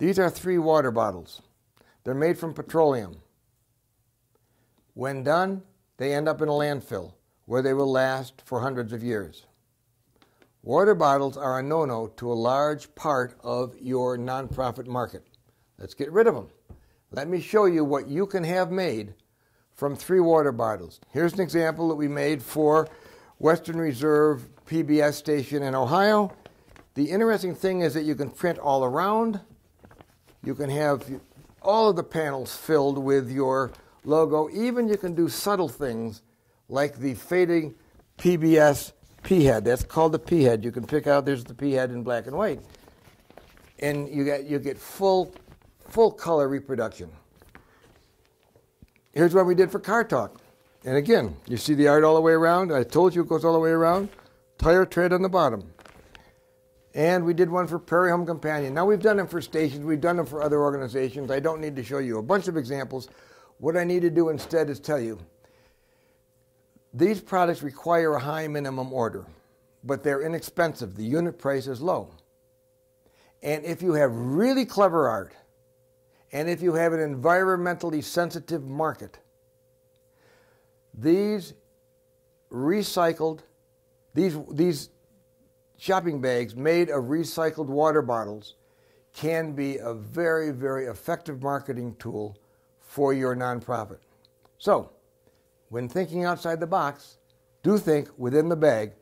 These are 3 water bottles. They're made from petroleum. When done, they end up in a landfill where they will last for hundreds of years. Water bottles are a no-no to a large part of your nonprofit market. Let's get rid of them. Let me show you what you can have made from 3 water bottles. Here's an example that we made for Western Reserve PBS station in Ohio. The interesting thing is that you can print all around. You can have all of the panels filled with your logo. Even you can do subtle things like the fading PBS P-head. That's called the P-head. You can pick out, there's the P-head in black and white. And you get full color reproduction. Here's what we did for Car Talk. And again, you see the art all the way around. I told you it goes all the way around. Tire tread on the bottom. And we did one for Prairie Home Companion. Now we've done them for stations. We've done them for other organizations. I don't need to show you a bunch of examples. What I need to do instead is tell you these products require a high minimum order, but they're inexpensive. The unit price is low. And if you have really clever art, and if you have an environmentally sensitive market, these recycled, these shopping bags made of recycled water bottles can be a very, very effective marketing tool for your nonprofit. So, when thinking outside the box, do think within the bag